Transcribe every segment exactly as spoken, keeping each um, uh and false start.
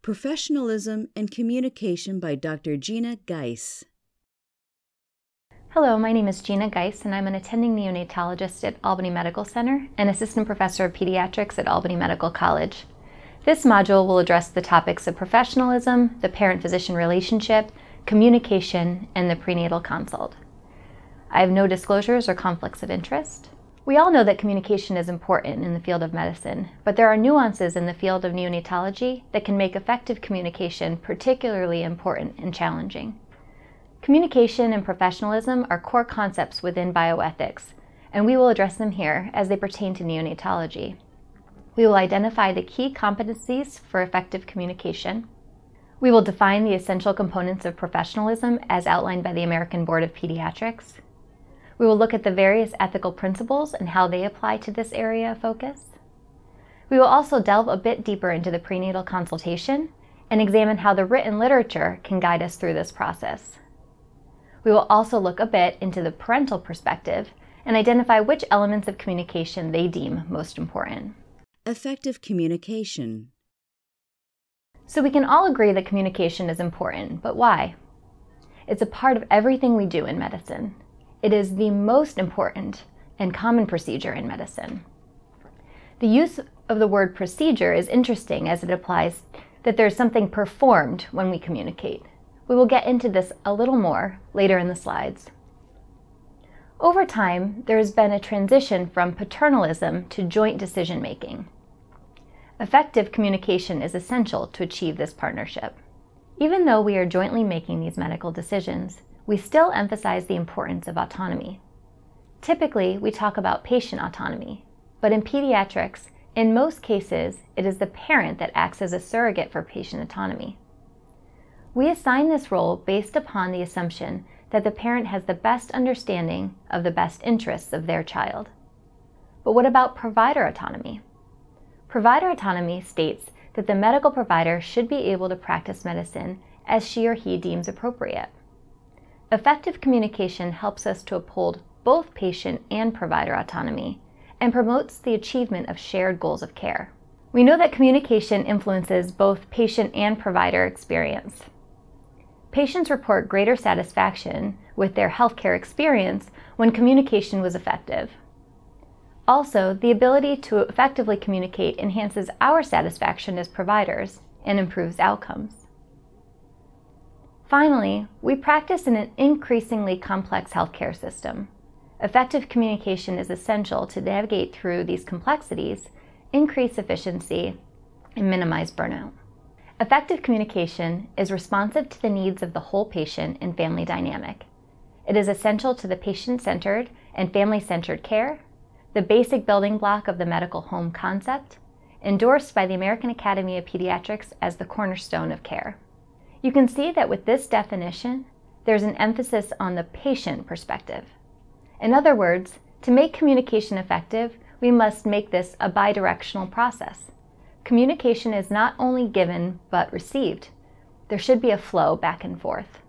Professionalism and Communication by Doctor Gina Geis. Hello, my name is Gina Geis, and I'm an attending neonatologist at Albany Medical Center and assistant professor of pediatrics at Albany Medical College. This module will address the topics of professionalism, the parent-physician relationship, communication, and the prenatal consult. I have no disclosures or conflicts of interest. We all know that communication is important in the field of medicine, but there are nuances in the field of neonatology that can make effective communication particularly important and challenging. Communication and professionalism are core concepts within bioethics, and we will address them here as they pertain to neonatology. We will identify the key competencies for effective communication. We will define the essential components of professionalism as outlined by the American Board of Pediatrics. We will look at the various ethical principles and how they apply to this area of focus. We will also delve a bit deeper into the prenatal consultation and examine how the written literature can guide us through this process. We will also look a bit into the parental perspective and identify which elements of communication they deem most important. Effective communication. So we can all agree that communication is important, but why? It's a part of everything we do in medicine. It is the most important and common procedure in medicine. The use of the word procedure is interesting as it applies that there's something performed when we communicate. We will get into this a little more later in the slides. Over time, there has been a transition from paternalism to joint decision-making. Effective communication is essential to achieve this partnership. Even though we are jointly making these medical decisions, we still emphasize the importance of autonomy. Typically, we talk about patient autonomy, but in pediatrics, in most cases, it is the parent that acts as a surrogate for patient autonomy. We assign this role based upon the assumption that the parent has the best understanding of the best interests of their child. But what about provider autonomy? Provider autonomy states that the medical provider should be able to practice medicine as she or he deems appropriate. Effective communication helps us to uphold both patient and provider autonomy and promotes the achievement of shared goals of care. We know that communication influences both patient and provider experience. Patients report greater satisfaction with their healthcare experience when communication was effective. Also, the ability to effectively communicate enhances our satisfaction as providers and improves outcomes. Finally, we practice in an increasingly complex healthcare system. Effective communication is essential to navigate through these complexities, increase efficiency, and minimize burnout. Effective communication is responsive to the needs of the whole patient and family dynamic. It is essential to the patient-centered and family-centered care, the basic building block of the medical home concept, endorsed by the American Academy of Pediatrics as the cornerstone of care. You can see that with this definition, there's an emphasis on the patient perspective. In other words, to make communication effective, we must make this a bidirectional process. Communication is not only given, but received. There should be a flow back and forth.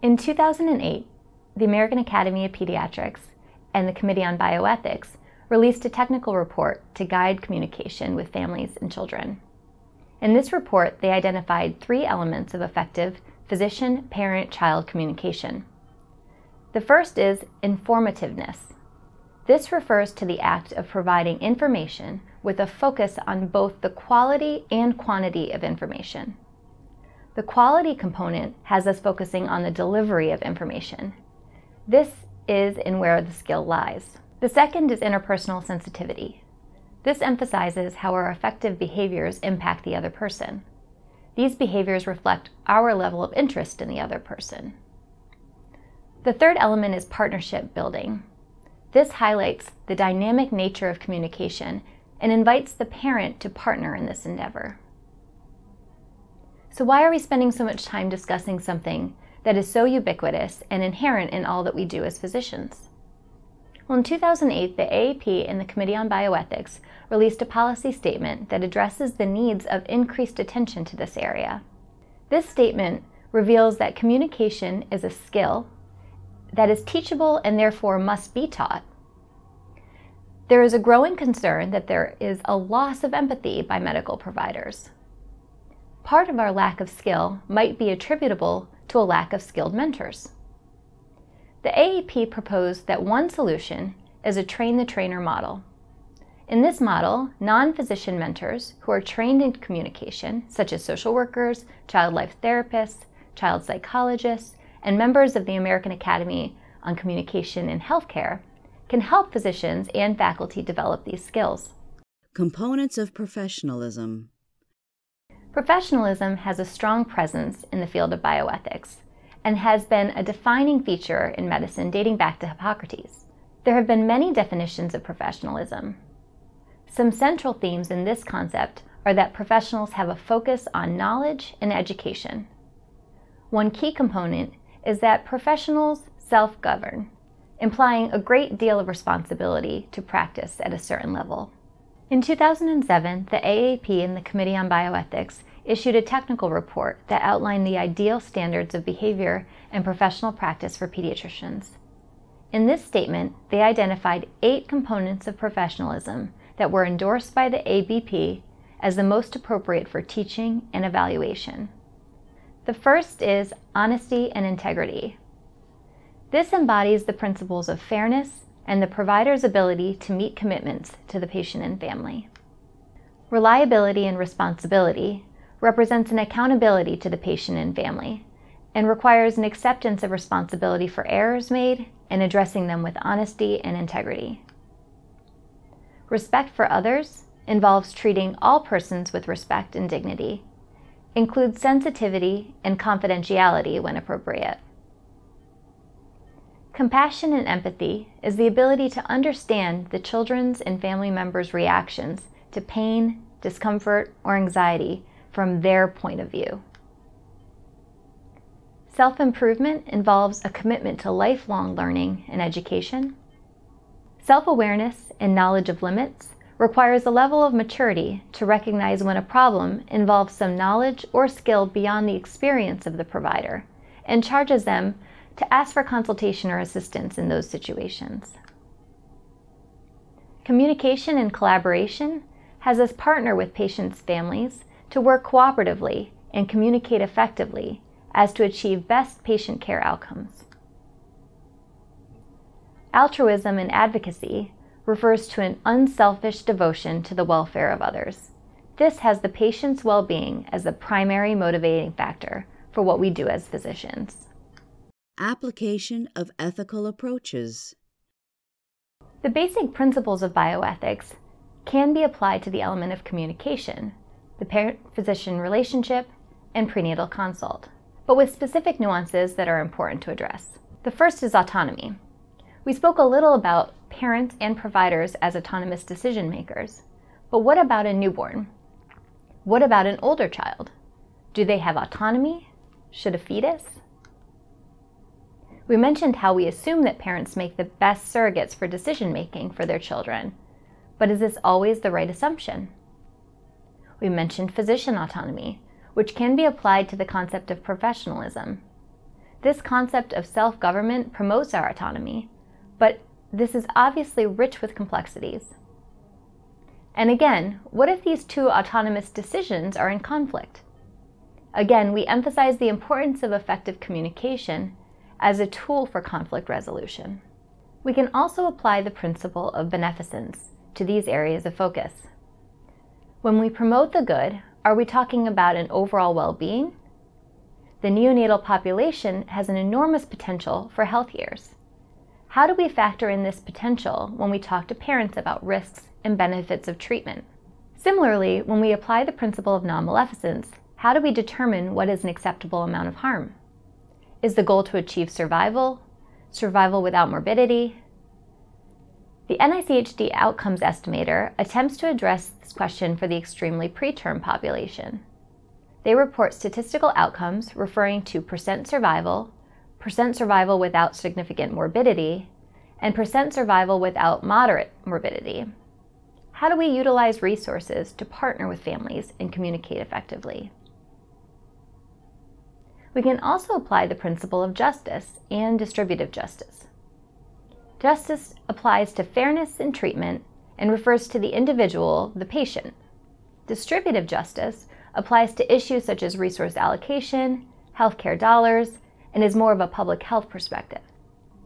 In two thousand eight, the American Academy of Pediatrics and the Committee on Bioethics released a technical report to guide communication with families and children. In this report, they identified three elements of effective physician-parent-child communication. The first is informativeness. This refers to the act of providing information with a focus on both the quality and quantity of information. The quality component has us focusing on the delivery of information. This is in where the skill lies. The second is interpersonal sensitivity. This emphasizes how our effective behaviors impact the other person. These behaviors reflect our level of interest in the other person. The third element is partnership building. This highlights the dynamic nature of communication and invites the parent to partner in this endeavor. So why are we spending so much time discussing something that is so ubiquitous and inherent in all that we do as physicians? Well, in two thousand eight, the A A P and the Committee on Bioethics released a policy statement that addresses the needs of increased attention to this area. This statement reveals that communication is a skill that is teachable and therefore must be taught. There is a growing concern that there is a loss of empathy by medical providers. Part of our lack of skill might be attributable to a lack of skilled mentors. The A A P proposed that one solution is a train-the-trainer model. In this model, non-physician mentors who are trained in communication, such as social workers, child life therapists, child psychologists, and members of the American Academy on Communication in Healthcare, can help physicians and faculty develop these skills. Components of professionalism. Professionalism has a strong presence in the field of bioethics and has been a defining feature in medicine dating back to Hippocrates. There have been many definitions of professionalism. Some central themes in this concept are that professionals have a focus on knowledge and education. One key component is that professionals self-govern, implying a great deal of responsibility to practice at a certain level. In two thousand seven, the A A P and the Committee on Bioethics issued a technical report that outlined the ideal standards of behavior and professional practice for pediatricians. In this statement, they identified eight components of professionalism that were endorsed by the A B P as the most appropriate for teaching and evaluation. The first is honesty and integrity. This embodies the principles of fairness and the provider's ability to meet commitments to the patient and family. Reliability and responsibility represents an accountability to the patient and family and requires an acceptance of responsibility for errors made and addressing them with honesty and integrity. Respect for others involves treating all persons with respect and dignity, includes sensitivity and confidentiality when appropriate. Compassion and empathy is the ability to understand the children's and family members' reactions to pain, discomfort, or anxiety from their point of view. Self-improvement involves a commitment to lifelong learning and education. Self-awareness and knowledge of limits requires a level of maturity to recognize when a problem involves some knowledge or skill beyond the experience of the provider and charges them to ask for consultation or assistance in those situations. Communication and collaboration has us partner with patients' families to work cooperatively and communicate effectively as to achieve best patient care outcomes. Altruism and advocacy refers to an unselfish devotion to the welfare of others. This has the patient's well-being as the primary motivating factor for what we do as physicians. Application of ethical approaches. The basic principles of bioethics can be applied to the element of communication, the parent-physician relationship, and prenatal consult, but with specific nuances that are important to address. The first is autonomy. We spoke a little about parents and providers as autonomous decision makers, but what about a newborn? What about an older child? Do they have autonomy? Should a fetus? We mentioned how we assume that parents make the best surrogates for decision-making for their children, but is this always the right assumption? We mentioned physician autonomy, which can be applied to the concept of professionalism. This concept of self-government promotes our autonomy, but this is obviously rich with complexities. And again, what if these two autonomous decisions are in conflict? Again, we emphasize the importance of effective communication as a tool for conflict resolution. We can also apply the principle of beneficence to these areas of focus. When we promote the good, are we talking about an overall well-being? The neonatal population has an enormous potential for health years. How do we factor in this potential when we talk to parents about risks and benefits of treatment? Similarly, when we apply the principle of non-maleficence, how do we determine what is an acceptable amount of harm? Is the goal to achieve survival? Survival without morbidity? The N I C H D Outcomes Estimator attempts to address this question for the extremely preterm population. They report statistical outcomes referring to percent survival, percent survival without significant morbidity, and percent survival without moderate morbidity. How do we utilize resources to partner with families and communicate effectively? We can also apply the principle of justice and distributive justice. Justice applies to fairness in treatment and refers to the individual, the patient. Distributive justice applies to issues such as resource allocation, healthcare dollars, and is more of a public health perspective.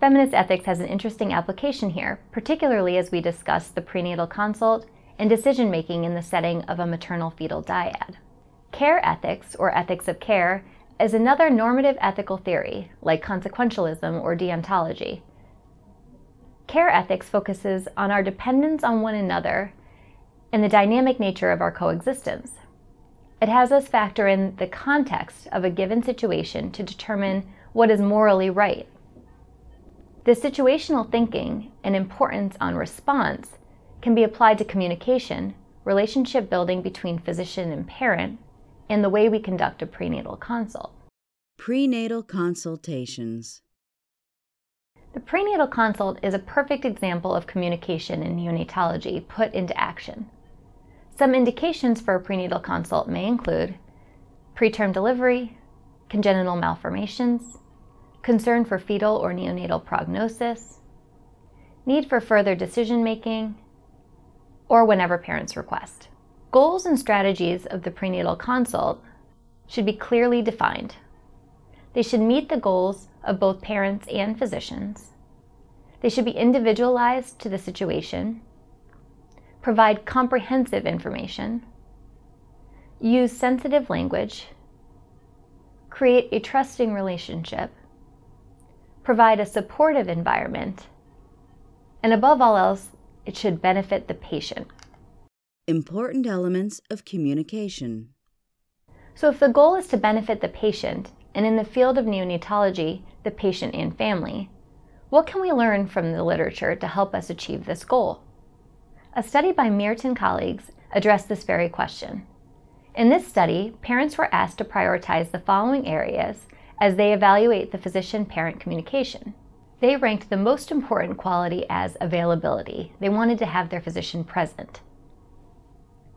Feminist ethics has an interesting application here, particularly as we discuss the prenatal consult and decision-making in the setting of a maternal-fetal dyad. Care ethics, or ethics of care, is another normative ethical theory, like consequentialism or deontology. Care ethics focuses on our dependence on one another and the dynamic nature of our coexistence. It has us factor in the context of a given situation to determine what is morally right. This situational thinking and importance on response can be applied to communication, relationship building between physician and parent, and the way we conduct a prenatal consult. Prenatal consultations. The prenatal consult is a perfect example of communication in neonatology put into action. Some indications for a prenatal consult may include preterm delivery, congenital malformations, concern for fetal or neonatal prognosis, need for further decision-making, or whenever parents request. Goals and strategies of the prenatal consult should be clearly defined. They should meet the goals of both parents and physicians. They should be individualized to the situation, provide comprehensive information, use sensitive language, create a trusting relationship, provide a supportive environment, and above all else, it should benefit the patient. Important elements of communication. So if the goal is to benefit the patient, and in the field of neonatology, the patient and family, what can we learn from the literature to help us achieve this goal? A study by Meert and colleagues addressed this very question. In this study, parents were asked to prioritize the following areas as they evaluate the physician-parent communication. They ranked the most important quality as availability. They wanted to have their physician present.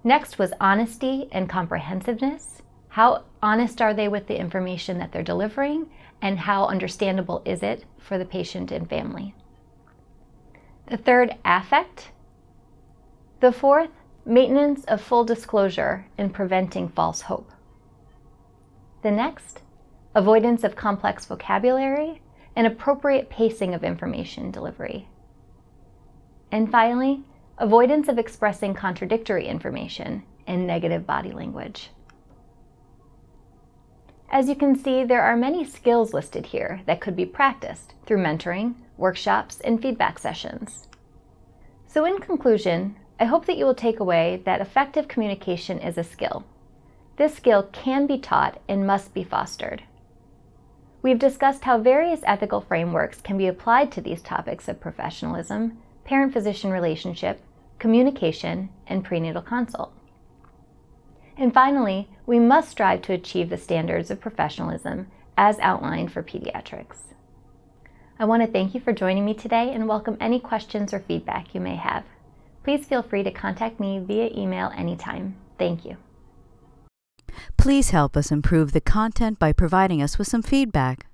Next was honesty and comprehensiveness. How honest are they with the information that they're delivering, and how understandable is it for the patient and family? The third, affect. The fourth, maintenance of full disclosure and preventing false hope. The next, avoidance of complex vocabulary and appropriate pacing of information delivery. And finally, avoidance of expressing contradictory information and negative body language. As you can see, there are many skills listed here that could be practiced through mentoring, workshops, and feedback sessions. So in conclusion, I hope that you will take away that effective communication is a skill. This skill can be taught and must be fostered. We've discussed how various ethical frameworks can be applied to these topics of professionalism, parent-physician relationship, communication, and prenatal consult. And finally, we must strive to achieve the standards of professionalism as outlined for pediatrics. I want to thank you for joining me today and welcome any questions or feedback you may have. Please feel free to contact me via email anytime. Thank you. Please help us improve the content by providing us with some feedback.